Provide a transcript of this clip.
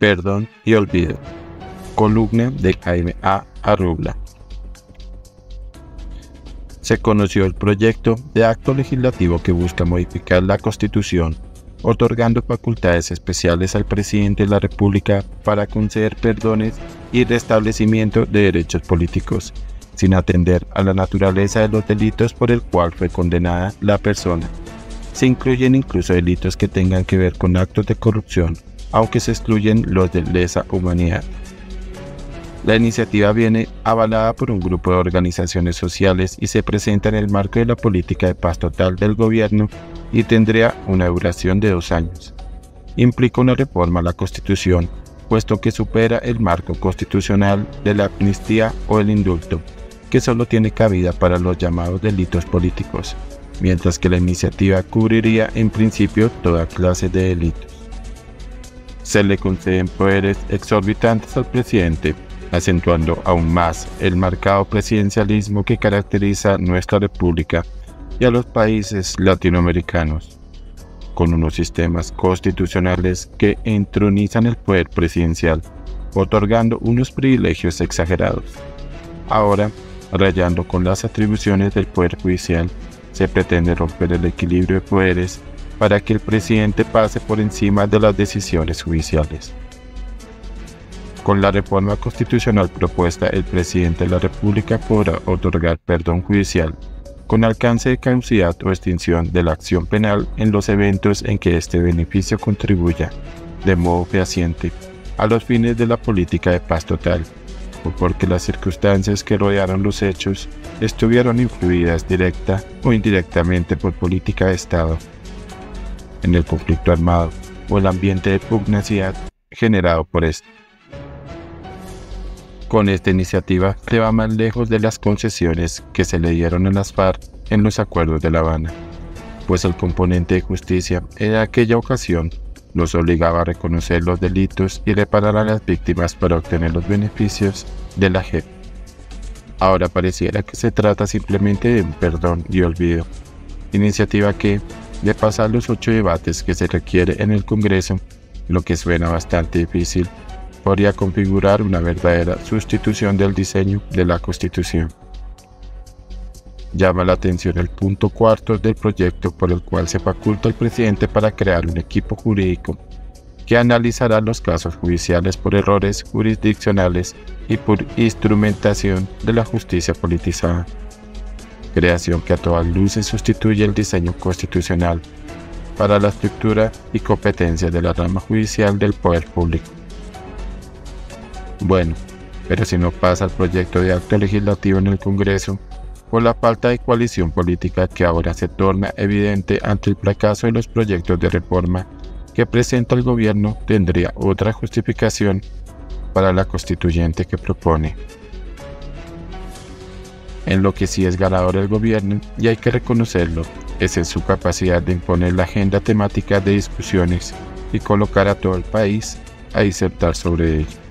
Perdón y Olvido. Columna de Jaime A. Arrubla. Se conoció el proyecto de acto legislativo que busca modificar la Constitución, otorgando facultades especiales al presidente de la República para conceder perdones y restablecimiento de derechos políticos, sin atender a la naturaleza de los delitos por el cual fue condenada la persona. Se incluyen incluso delitos que tengan que ver con actos de corrupción, aunque se excluyen los de lesa humanidad. La iniciativa viene avalada por un grupo de organizaciones sociales y se presenta en el marco de la política de paz total del gobierno y tendría una duración de 2 años. Implica una reforma a la Constitución, puesto que supera el marco constitucional de la amnistía o el indulto, que solo tiene cabida para los llamados delitos políticos, mientras que la iniciativa cubriría en principio toda clase de delitos. Se le conceden poderes exorbitantes al presidente, acentuando aún más el marcado presidencialismo que caracteriza nuestra república y a los países latinoamericanos, con unos sistemas constitucionales que entronizan el poder presidencial, otorgando unos privilegios exagerados. Ahora, rayando con las atribuciones del poder judicial, se pretende romper el equilibrio de poderes para que el presidente pase por encima de las decisiones judiciales. Con la reforma constitucional propuesta, el presidente de la República podrá otorgar perdón judicial con alcance de caducidad o extinción de la acción penal en los eventos en que este beneficio contribuya, de modo fehaciente, a los fines de la política de paz total, o porque las circunstancias que rodearon los hechos estuvieron influidas directa o indirectamente por política de Estado, en el conflicto armado o el ambiente de pugnacidad generado por este. Con esta iniciativa se va más lejos de las concesiones que se le dieron a las FARC en los acuerdos de La Habana, pues el componente de justicia en aquella ocasión los obligaba a reconocer los delitos y reparar a las víctimas para obtener los beneficios de la JEP. Ahora pareciera que se trata simplemente de un perdón y olvido, iniciativa que, de pasar los 8 debates que se requiere en el Congreso, lo que suena bastante difícil, podría configurar una verdadera sustitución del diseño de la Constitución. Llama la atención el punto 4 del proyecto, por el cual se faculta al presidente para crear un equipo jurídico que analizará los casos judiciales por errores jurisdiccionales y por instrumentación de la justicia politizada. Creación que a todas luces sustituye el diseño constitucional para la estructura y competencia de la rama judicial del poder público. Bueno, pero si no pasa el proyecto de acto legislativo en el Congreso, por la falta de coalición política que ahora se torna evidente ante el fracaso de los proyectos de reforma que presenta el gobierno, tendría otra justificación para la constituyente que propone. En lo que sí es ganador el gobierno, y hay que reconocerlo, es en su capacidad de imponer la agenda temática de discusiones y colocar a todo el país a disertar sobre ello.